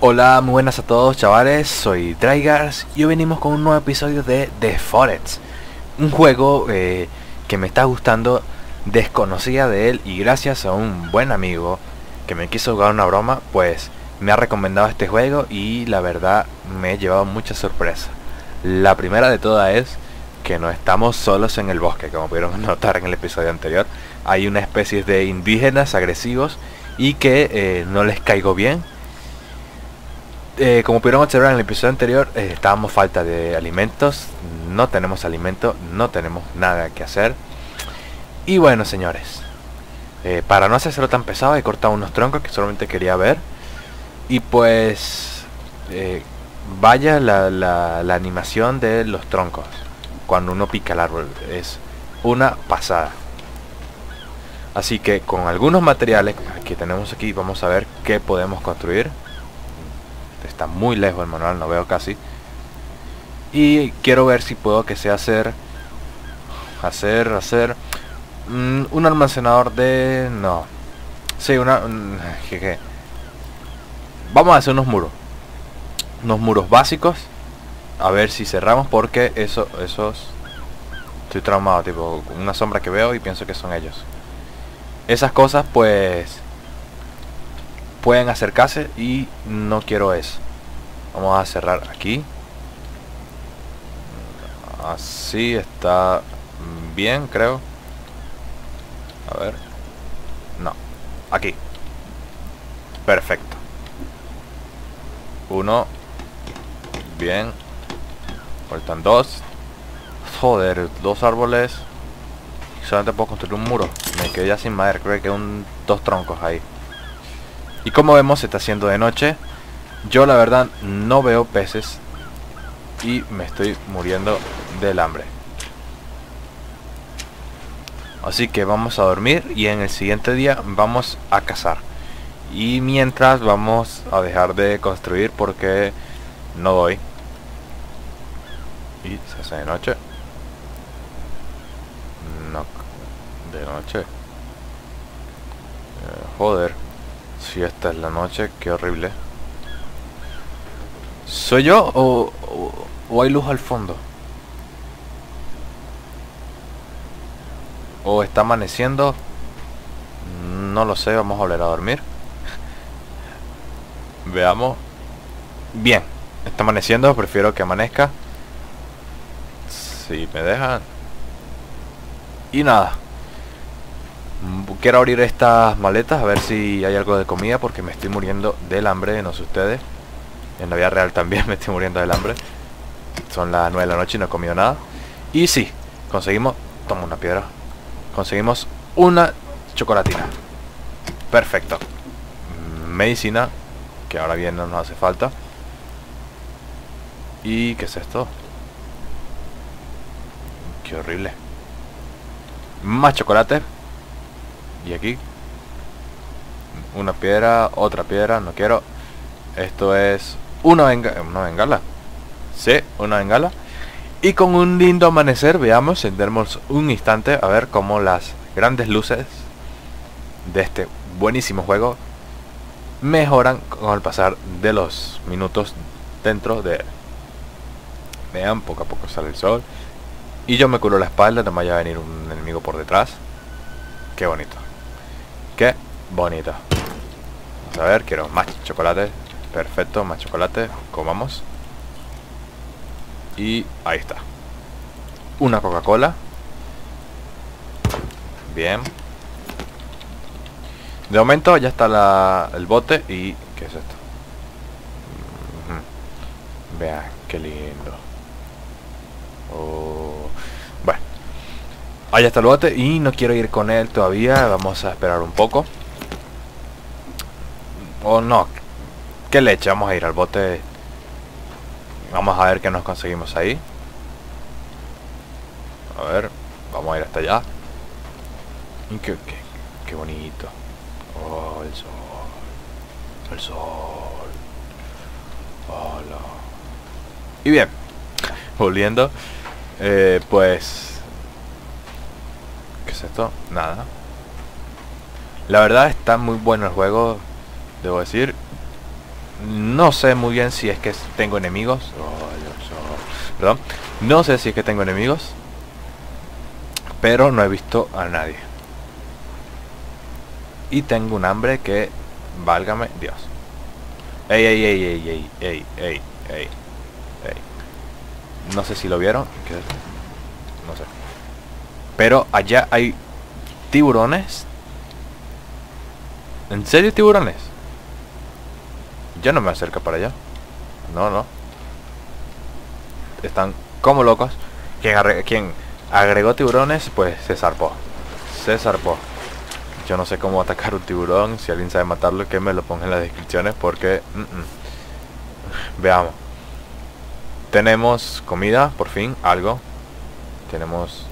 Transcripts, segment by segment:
Hola, muy buenas a todos chavales, soy Draigars y hoy venimos con un nuevo episodio de The Forest. Un juego que me está gustando, desconocía de él y gracias a un buen amigo que me quiso jugar una broma, pues me ha recomendado este juego y la verdad me he llevado muchas sorpresas. La primera de todas es que no estamos solos en el bosque, como pudieron notar en el episodio anterior. Hay una especie de indígenas agresivos y que no les caigo bien. Como pudieron observar en el episodio anterior, estábamos falta de alimentos, no tenemos alimento, no tenemos nada que hacer. Y bueno señores, para no hacerlo tan pesado he cortado unos troncos que solamente quería ver. Y pues vaya la animación de los troncos cuando uno pica el árbol, es una pasada. Así que con algunos materiales que tenemos aquí vamos a ver qué podemos construir. Está muy lejos el manual, no veo casi. Y quiero ver si puedo que sea hacer un almacenador de... no. Sí, una... jeje. Vamos a hacer unos muros. Unos muros básicos. A ver si cerramos porque esos... estoy traumado, tipo una sombra que veo y pienso que son ellos. Esas cosas pues... pueden acercarse y no quiero eso. Vamos a cerrar aquí. Así está bien, creo. A ver. No. Aquí. Perfecto. Uno. Bien. Faltan dos. Joder, dos árboles. Solamente puedo construir un muro. Me quedé ya sin madera. Creo que quedan dos troncos ahí. Y como vemos se está haciendo de noche. Yo la verdad no veo peces y me estoy muriendo del hambre. Así que vamos a dormir y en el siguiente día vamos a cazar. Y mientras vamos a dejar de construir porque no doy. Y se hace de noche. No. De noche. Joder. Si esta es la noche, qué horrible. ¿Soy yo o hay luz al fondo? ¿O está amaneciendo? No lo sé, vamos a volver a dormir. Veamos. Bien, está amaneciendo, prefiero que amanezca. Si me dejan. Y nada. Quiero abrir estas maletas a ver si hay algo de comida porque me estoy muriendo del hambre, no sé ustedes. En la vida real también me estoy muriendo del hambre. Son las 9 de la noche y no he comido nada. Y sí, conseguimos... toma una piedra. Conseguimos una chocolatina. Perfecto. Medicina, que ahora bien no nos hace falta. ¿Y qué es esto? Qué horrible. Más chocolate. Y aquí una piedra, otra piedra, no quiero. Esto es una bengala. Sí, una bengala. Y con un lindo amanecer, veamos, sentarnos un instante a ver cómo las grandes luces de este buenísimo juego mejoran con el pasar de los minutos dentro de él. Vean, poco a poco sale el sol. Y yo me curo la espalda, no me vaya a venir un enemigo por detrás. Qué bonito. Qué bonito. Vamos a ver, quiero más chocolate. Perfecto, más chocolate. Comamos. Y ahí está. Una Coca-Cola. Bien. De momento ya está el bote. ¿Y qué es esto? Vean, qué lindo. Oh. Bueno. Allá está el bote y no quiero ir con él todavía. Vamos a esperar un poco. O no. ¿Qué leche? Vamos a ir al bote. Vamos a ver qué nos conseguimos ahí. A ver. Vamos a ir hasta allá. Y qué bonito. Oh, el sol. El sol. Hola. Y bien. Volviendo. Pues... ¿qué es esto? Nada. La verdad está muy bueno el juego, debo decir. No sé muy bien si es que tengo enemigos. Perdón. No sé si es que tengo enemigos, pero no he visto a nadie. Y tengo un hambre que... válgame Dios. Ey, ey, ey, ey, ey, ey, ey, ey, ey. No sé si lo vieron. No sé. Pero allá hay tiburones. ¿En serio tiburones? Yo no me acerco para allá. No, no. Están como locos. Quien agregó tiburones, pues se zarpó. Se zarpó. Yo no sé cómo atacar un tiburón. Si alguien sabe matarlo, que me lo ponga en las descripciones, porque... Veamos. Tenemos comida, por fin, algo. Tenemos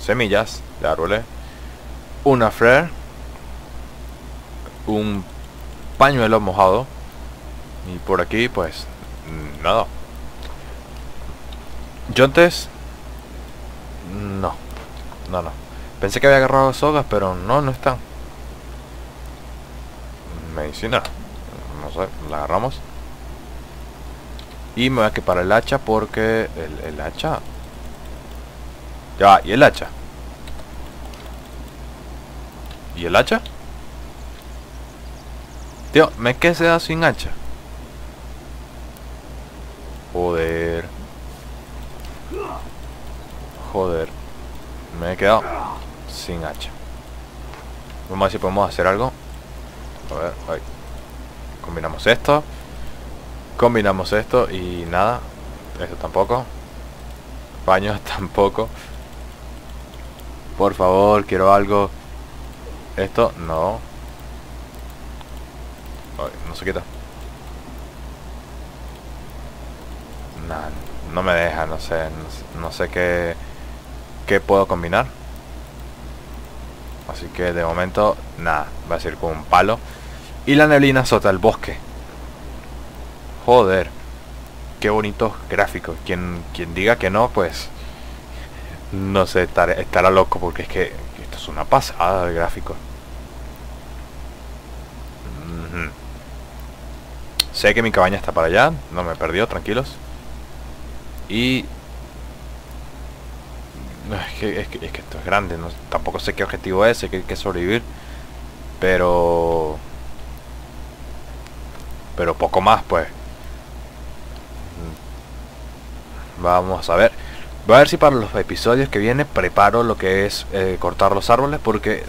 semillas de árboles. Una flare. Un pañuelo mojado. Y por aquí, pues... nada. Yo antes... No. Pensé que había agarrado sogas, pero no están. Medicina. No sé, la agarramos. Y me voy a equipar el hacha porque... El hacha... Ya, ¿y el hacha? ¿Y el hacha? Tío, me quedé sin hacha. Joder, me he quedado sin hacha. Vamos a ver si podemos hacer algo. A ver, ahí. Combinamos esto. Combinamos esto y nada. Esto tampoco. Paños tampoco. Por favor, quiero algo. Esto no. Ay, no se quita. Nah, no me deja, no sé qué puedo combinar. Así que de momento, nada, va a ser con un palo. Y la neblina azota el bosque. Joder, qué bonitos gráficos. Quien diga que no, pues... no sé, estará loco, porque es que esto es una pasada de gráficos. Sé que mi cabaña está para allá, no me he perdido, tranquilos. Y... Es que esto es grande, no, tampoco sé qué objetivo es, sé que hay que sobrevivir, pero poco más, pues. Vamos a ver. Voy a ver si para los episodios que vienen preparo lo que es cortar los árboles, porque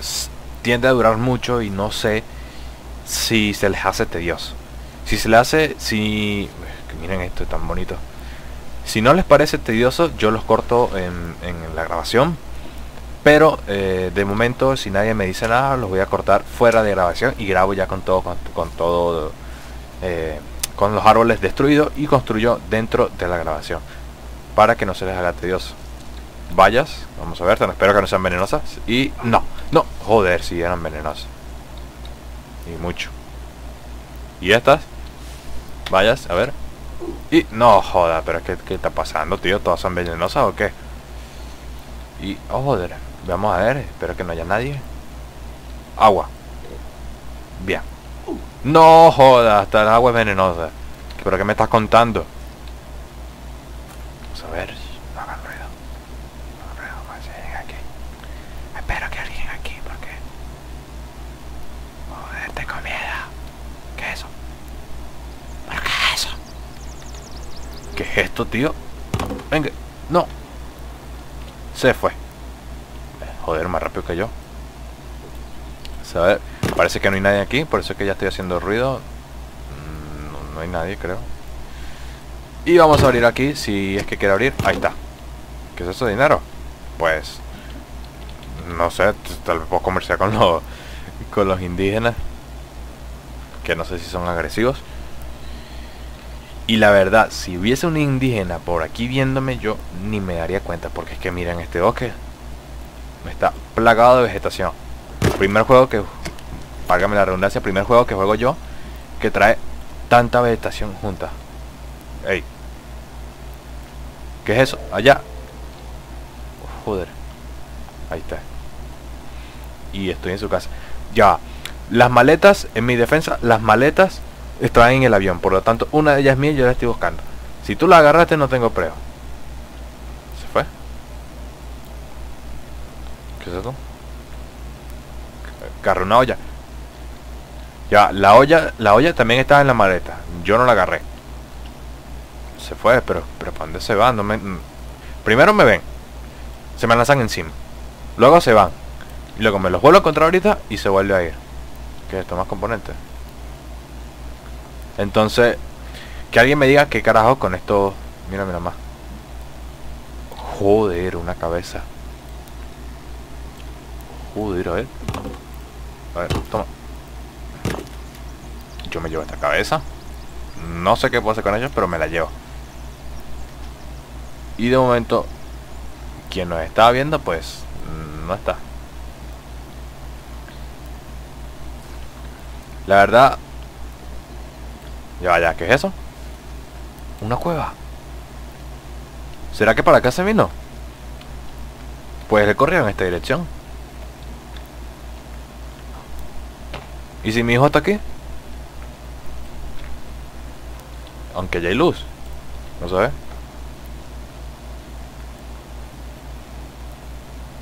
tiende a durar mucho y no sé si se les hace tedioso. Si se les hace, miren esto, es tan bonito. Si no les parece tedioso, yo los corto en la grabación. Pero de momento, si nadie me dice nada, los voy a cortar fuera de grabación. Y grabo ya con los árboles destruidos. Y construyo dentro de la grabación, para que no se les haga tedioso. Vallas, vamos a ver, espero que no sean venenosas. Y no, joder, si eran venenosas. Y mucho. Y estas vallas, a ver. Y no joda, pero es que ¿qué está pasando, tío? ¿Todas son venenosas o qué? Y, oh joder, vamos a ver, espero que no haya nadie. Agua. Bien. No joda, hasta el agua es venenosa. ¿Pero qué me estás contando? Vamos a ver. No hagan ruido. No hagan ruido, vamos a llegar aquí. Espero que alguien aquí, porque... joder, tengo miedo. ¿Qué es eso? ¿Pero qué es eso? ¿Qué es esto, tío? Venga, no. Se fue. Joder, más rápido que yo. A ver, parece que no hay nadie aquí, por eso es que ya estoy haciendo ruido. No hay nadie, creo. Y vamos a abrir aquí, si es que quiere abrir. Ahí está. ¿Qué es eso, dinero? Pues... no sé, tal vez puedo conversar con los indígenas, que no sé si son agresivos. Y la verdad, si hubiese un indígena por aquí viéndome, yo ni me daría cuenta. Porque es que miren este bosque. Está plagado de vegetación. Primer juego que... válgame la redundancia, primer juego que juego yo que trae tanta vegetación junta. Ey. ¿Qué es eso? Allá. Oh, joder. Ahí está. Y estoy en su casa. Ya. Las maletas, en mi defensa, las maletas estaba en el avión, por lo tanto una de ellas es mía y yo la estoy buscando. Si tú la agarraste no tengo prueba. ¿Se fue? ¿Qué es eso? Agarré una olla. Ya, la olla también estaba en la maleta. Yo no la agarré. Se fue, pero ¿para dónde se van? No me... Primero me ven, se me lanzan encima, luego se van, y luego me los vuelvo a encontrar ahorita y se vuelve a ir. ¿Qué es esto? Más componentes. Entonces, que alguien me diga qué carajo con esto. Mira, mira más. Joder, una cabeza. Joder, a ver. A ver, toma. Yo me llevo esta cabeza. No sé qué puedo hacer con ellos, pero me la llevo. Y de momento, quien nos estaba viendo, pues, no está. La verdad... Ya, ¿qué es eso? Una cueva. ¿Será que para acá se vino? Pues le corrieron en esta dirección. ¿Y si mi hijo está aquí? Aunque ya hay luz. ¿No sabes?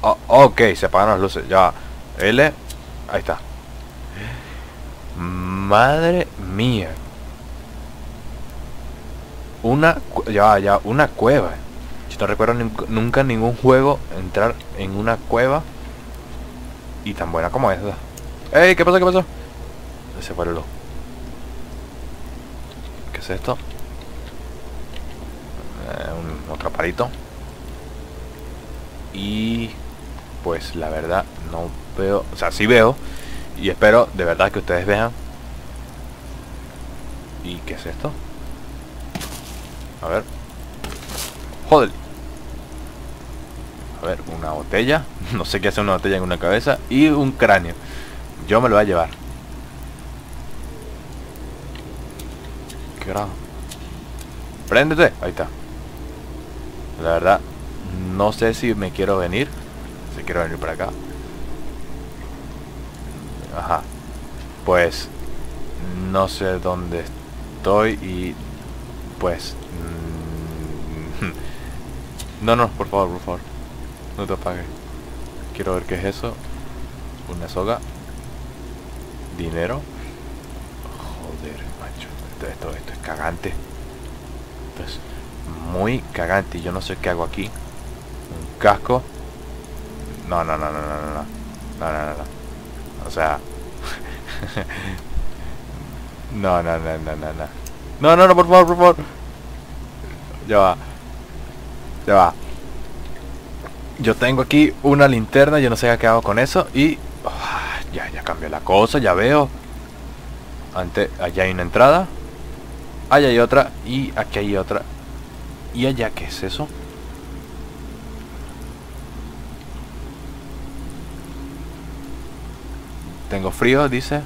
Oh, ok, se apagan las luces. Ya. L. Ahí está. Madre mía. Una cueva. Yo no recuerdo nunca ningún juego entrar en una cueva y tan buena como esta. ¡Ey! ¿Qué pasó? ¿Qué pasó? Se fue el luz. ¿Qué es esto? Un otro aparito. Y... pues la verdad no veo... O sea, sí veo. Y espero de verdad que ustedes vean. ¿Y qué es esto? A ver. Joder. A ver, una botella. No sé qué hace una botella en una cabeza. Y un cráneo. Yo me lo voy a llevar. ¿Qué grado? Préndete. Ahí está. La verdad, no sé si me quiero venir. Si quiero venir para acá. Ajá. Pues no sé dónde estoy y... pues... No, por favor. No te apagues. Quiero ver qué es eso. Una soga. Dinero. Joder, macho. Esto es cagante. Esto es muy cagante. Yo no sé qué hago aquí. Un casco. No. O sea... No. No, por favor. Ya va. Yo tengo aquí una linterna, yo no sé qué hago con eso y... Oh, ya cambió la cosa, ya veo. Allá hay una entrada. Allá hay otra y aquí hay otra. ¿Y allá qué es eso? Tengo frío, dice.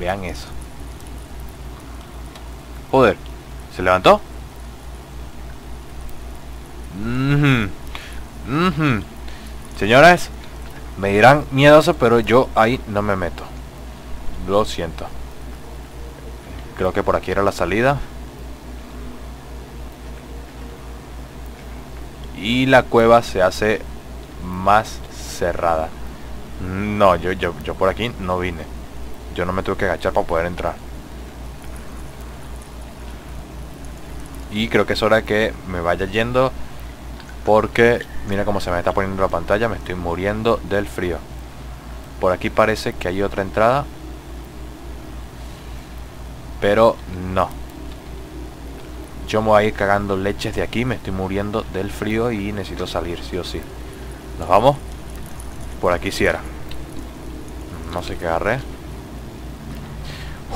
Vean eso. Joder, ¿se levantó? Señores, me dirán miedoso, pero yo ahí no me meto. Lo siento. Creo que por aquí era la salida. Y la cueva se hace más cerrada. No, yo por aquí no vine. Yo no me tuve que agachar para poder entrar. Y creo que es hora que me vaya yendo, porque mira cómo se me está poniendo la pantalla. Me estoy muriendo del frío. Por aquí parece que hay otra entrada, pero no. Yo me voy a ir cagando leches de aquí. Me estoy muriendo del frío y necesito salir, sí o sí. Nos vamos. Por aquí sí era. No sé qué agarré.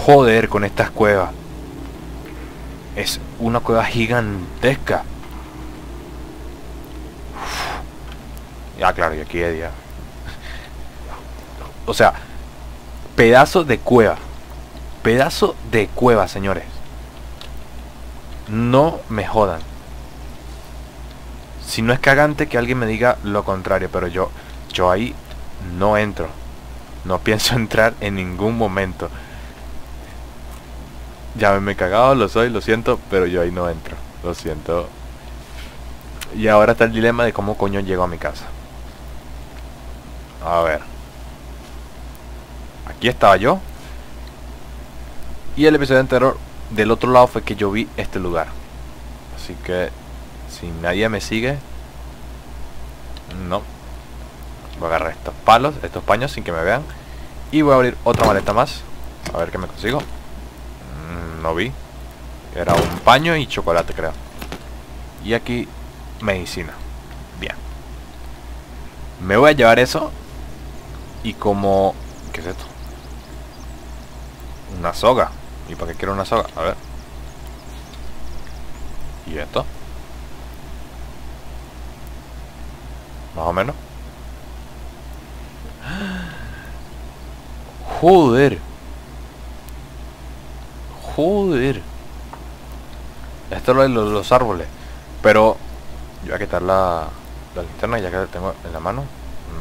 Joder con estas cuevas. Es una cueva gigantesca. Uf. Ya, claro, y aquí es ya. O sea, pedazo de cueva. Pedazo de cueva, señores. No me jodan. Si no es cagante que alguien me diga lo contrario, pero yo ahí no entro. No pienso entrar en ningún momento. Ya me he cagado, lo siento, pero yo ahí no entro. Lo siento. Y ahora está el dilema de cómo coño llego a mi casa. A ver. Aquí estaba yo. Y el episodio anterior del otro lado fue que yo vi este lugar. Así que si nadie me sigue, no. Voy a agarrar estos palos, estos paños sin que me vean. Y voy a abrir otra maleta más. A ver qué me consigo. No vi. Era un paño y chocolate, creo. Y aquí medicina. Bien. Me voy a llevar eso. Y como... ¿Qué es esto? Una soga. ¿Y para qué quiero una soga? A ver. ¿Y esto? Más o menos. Joder. Joder. Esto es lo de los árboles. Pero yo voy a quitar la linterna ya que la tengo en la mano.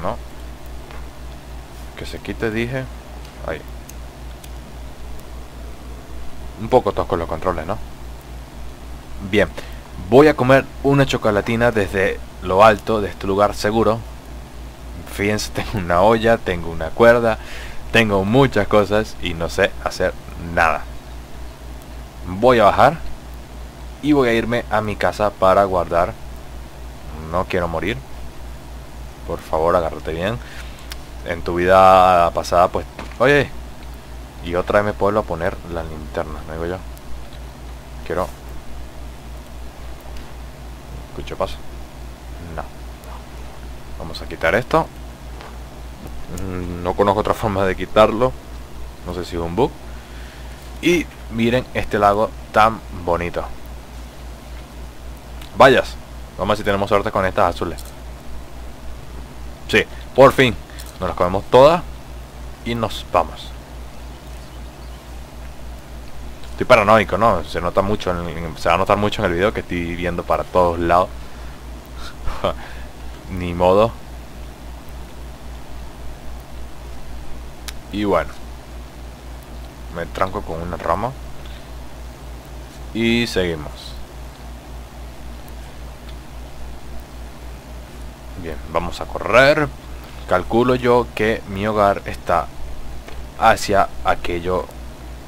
No. Que se quite, dije. Ahí. Un poco tosco los controles, ¿no? Bien. Voy a comer una chocolatina desde lo alto de este lugar seguro. Fíjense, tengo una olla, tengo una cuerda, tengo muchas cosas y no sé hacer nada. Voy a bajar y voy a irme a mi casa para guardar. No quiero morir. Por favor, agárrate bien. En tu vida pasada, pues... Oye. Y otra vez me puedo a poner la linterna, ¿no digo yo? Quiero... Escucho paso. No. Vamos a quitar esto. No conozco otra forma de quitarlo. No sé si es un bug. Y miren este lago tan bonito. Vayas. Vamos a ver si tenemos suerte con estas azules. Sí, por fin. Nos las comemos todas. Y nos vamos. Estoy paranoico, ¿no? Se nota mucho se va a notar mucho en el video que estoy viendo para todos lados. Ni modo. Y bueno. Me tranco con una rama. Y seguimos. Bien, vamos a correr. Calculo yo que mi hogar está hacia aquello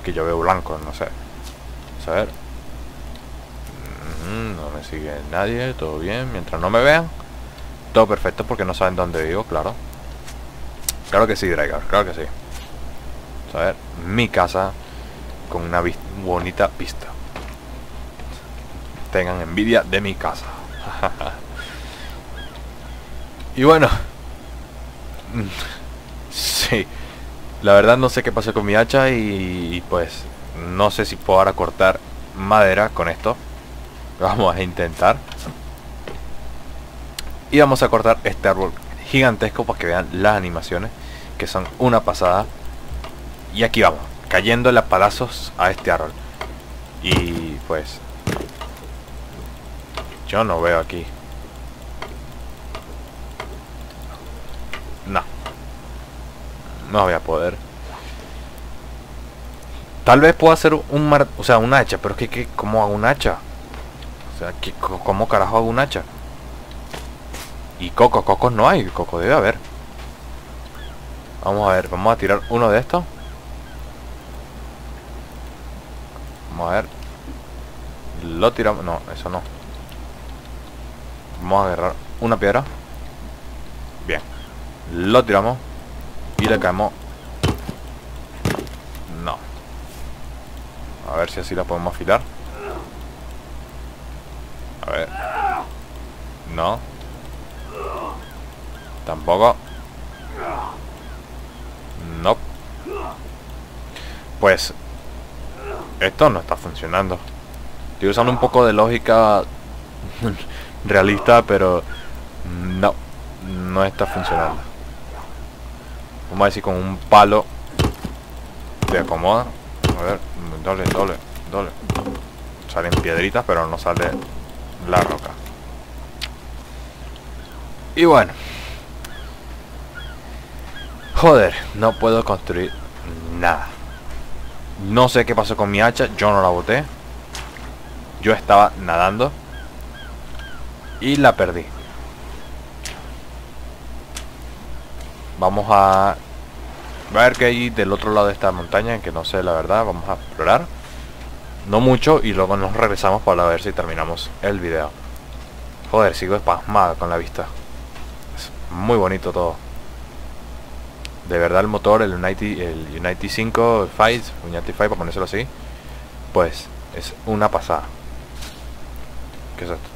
que yo veo blanco, no sé. Vamos a ver. No me sigue nadie, todo bien. Mientras no me vean, todo perfecto porque no saben dónde vivo, claro. Claro que sí, Draigars, claro que sí. Vamos a ver, mi casa con una bonita vista. Tengan envidia de mi casa. Y bueno. Sí. La verdad no sé qué pasó con mi hacha y pues no sé si puedo ahora cortar madera con esto. Vamos a intentar. Y vamos a cortar este árbol gigantesco para que vean las animaciones, que son una pasada. Y aquí vamos, cayéndole a palazos a este árbol. Y pues... Yo no veo aquí. No. No voy a poder. Tal vez pueda hacer una hacha, pero es que ¿cómo hago un hacha? O sea, ¿cómo carajo hago un hacha? Y cocos no hay, coco debe haber. Vamos a ver, vamos a tirar uno de estos. Vamos a ver. Lo tiramos, no, eso no. Vamos a agarrar una piedra. Bien. Lo tiramos. Y le caemos. No. A ver si así la podemos afilar. A ver. No. Tampoco. No. Pues esto no está funcionando. Estoy usando un poco de lógica realista, pero no está funcionando. Vamos a decir con un palo te acomoda. A ver, doble. Salen piedritas, pero no sale la roca. Y bueno. Joder, no puedo construir nada. No sé qué pasó con mi hacha, yo no la boté. Yo estaba nadando y la perdí. Vamos a ver qué hay del otro lado de esta montaña, que no sé la verdad. Vamos a explorar. No mucho y luego nos regresamos para ver si terminamos el video. Joder, sigo espasmado con la vista. Es muy bonito todo. De verdad el motor, el Unity 5, para ponérselo así, pues es una pasada. ¿Qué es esto?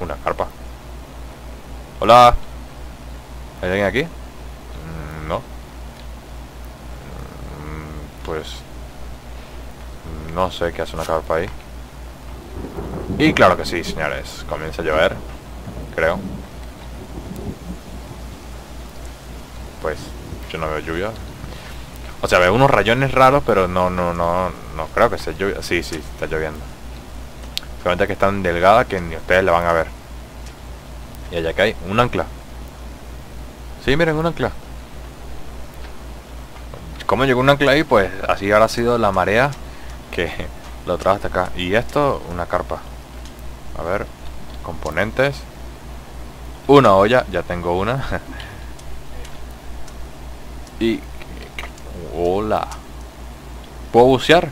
Una carpa. Hola. ¿Hay alguien aquí? No. Pues no sé qué hace una carpa ahí. Y claro que sí, señores. Comienza a llover, creo. Pues yo no veo lluvia. O sea, veo unos rayones raros, pero no creo que sea lluvia. Sí, sí, está lloviendo. Solamente que es tan delgada que ni ustedes la van a ver. Y allá que hay un ancla. Sí, miren, un ancla. ¿Cómo llegó un ancla ahí? Pues así habrá sido la marea que lo trajo hasta acá. Y esto, una carpa. A ver, componentes. Una olla, ya tengo una. Y... hola. ¿Puedo bucear?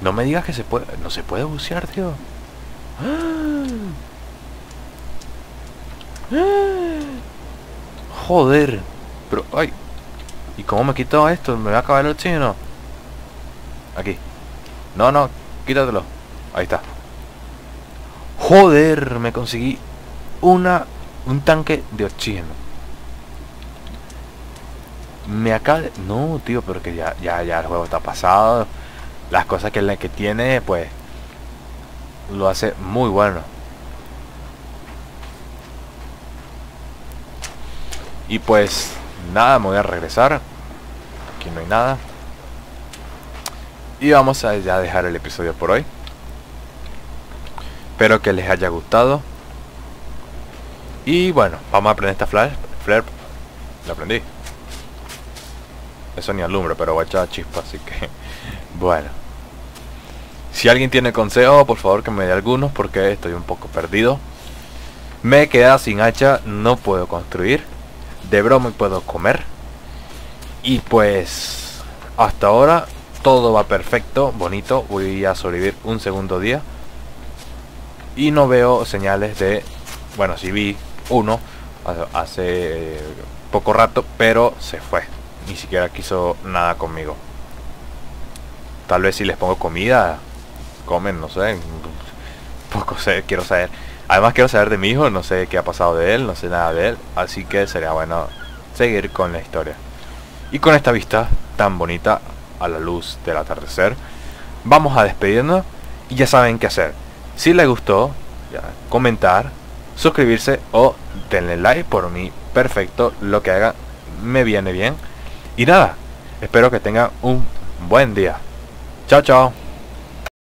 No me digas que se puede... No se puede bucear, tío. Joder, pero, ay, ¿y cómo me quito esto? ¿Me va a acabar el oxígeno? Aquí. No, no, quítatelo. Ahí está. Joder, me conseguí un tanque de oxígeno. Me acaba de... No, tío, pero que ya el juego está pasado. Las cosas que tiene, pues, lo hace muy bueno. Y pues nada, me voy a regresar. Aquí no hay nada. Y vamos a ya dejar el episodio por hoy. Espero que les haya gustado. Y bueno, vamos a aprender esta flare. La aprendí. Eso ni alumbra, pero va a echar chispa, así que... Bueno. Si alguien tiene consejo, por favor que me dé algunos, porque estoy un poco perdido. Me he quedado sin hacha, no puedo construir. De broma puedo comer. Y pues hasta ahora todo va perfecto, bonito. Voy a sobrevivir un segundo día. Y no veo señales de... Bueno, sí vi uno hace poco rato, pero se fue. Ni siquiera quiso nada conmigo. Tal vez si les pongo comida, comen, no sé. Poco sé, quiero saber. Además quiero saber de mi hijo, no sé qué ha pasado de él, no sé nada de él. Así que sería bueno seguir con la historia. Y con esta vista tan bonita a la luz del atardecer, vamos a despedirnos y ya saben qué hacer. Si les gustó, comentar, suscribirse o denle like, por mí perfecto, lo que hagan me viene bien. Y nada, espero que tengan un buen día. Chao, chao.